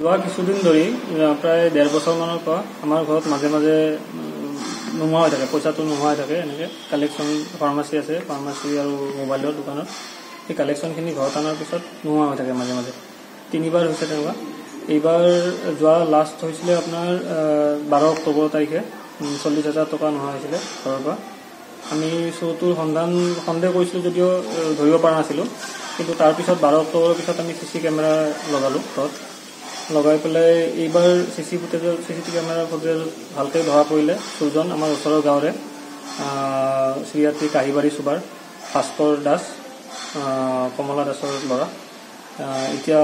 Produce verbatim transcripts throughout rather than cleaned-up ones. যোৱা কিছুদিন ধৰি প্ৰায় ডেৰ বছৰমানৰ পৰা আমাৰ ঘৰত মাজে মাজে নোহোৱা হৈ থাকে, পইচাটো নোহোৱা হৈ থাকে। এনেকৈ কালেকশ্যন ফাৰ্মাচী আছে, ফাৰ্মাচী আৰু মোবাইলৰ দোকানত সেই কালেকশ্যনখিনি ঘৰত অনাৰ পিছত নোহোৱা হৈ থাকে মাজে মাজে। তিনিবাৰ হৈছে তেনেকুৱা। এইবাৰ যোৱা লাষ্ট হৈছিলে আপোনাৰ বাৰ অক্টোবৰ তাৰিখে চল্লিছ হাজাৰ টকা নোহোৱা হৈছিলে ঘৰৰ পৰা। আমি চৌটোৰ সন্ধান সন্দেহ কৰিছিলোঁ যদিও ধৰিব পৰা নাছিলোঁ, কিন্তু তাৰপিছত বাৰ অক্টোবৰৰ পিছত আমি চি চি কেমেৰা লগালোঁ ঘৰত। লগাই পেলাই এইবাৰ চি চি ফুটেজৰ চি চি টি কেমেৰাৰ ফুটেজত ভালকৈ ধৰা পৰিলে দুজন আমাৰ ওচৰৰ গাঁৱৰে শ্ৰীয়াত্ৰী কাঁহীবাৰী চুবাৰ ভাস্কৰ দাস, কমলা দাসৰ ল'ৰা। এতিয়া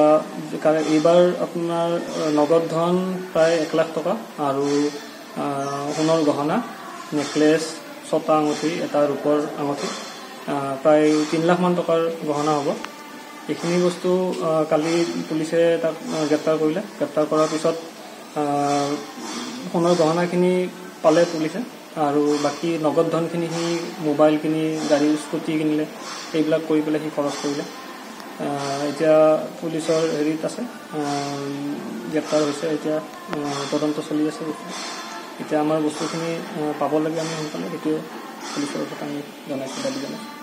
এইবাৰ আপোনাৰ নগদ ধন প্ৰায় এক লাখ টকা আৰু সোণৰ গহনা, নেকলেছ, ছটা আঙুঠি, এটা ৰূপৰ আঙুঠি, প্ৰায় তিনি লাখমান টকাৰ গহনা হ'ব। এইখিনি বস্তু কালি পুলিচে তাক গ্ৰেপ্তাৰ কৰিলে। গ্ৰেপ্তাৰ কৰাৰ পিছত সোণৰ গহনাখিনি পালে পুলিচে আৰু বাকী নগদ ধনখিনি সি মোবাইল কিনি, গাড়ী, স্কুটি কিনিলে, এইবিলাক কৰি পেলাই সি খৰচ কৰিলে। এতিয়া পুলিচৰ হেৰিত আছে, গ্ৰেপ্তাৰ হৈছে, এতিয়া তদন্ত চলি আছে। এতিয়া আমাৰ বস্তুখিনি পাব লাগে আমি সোনকালে, সেইটোৱে পুলিচৰ কথা আমি জনাইছোঁ, দাবী জনাইছোঁ।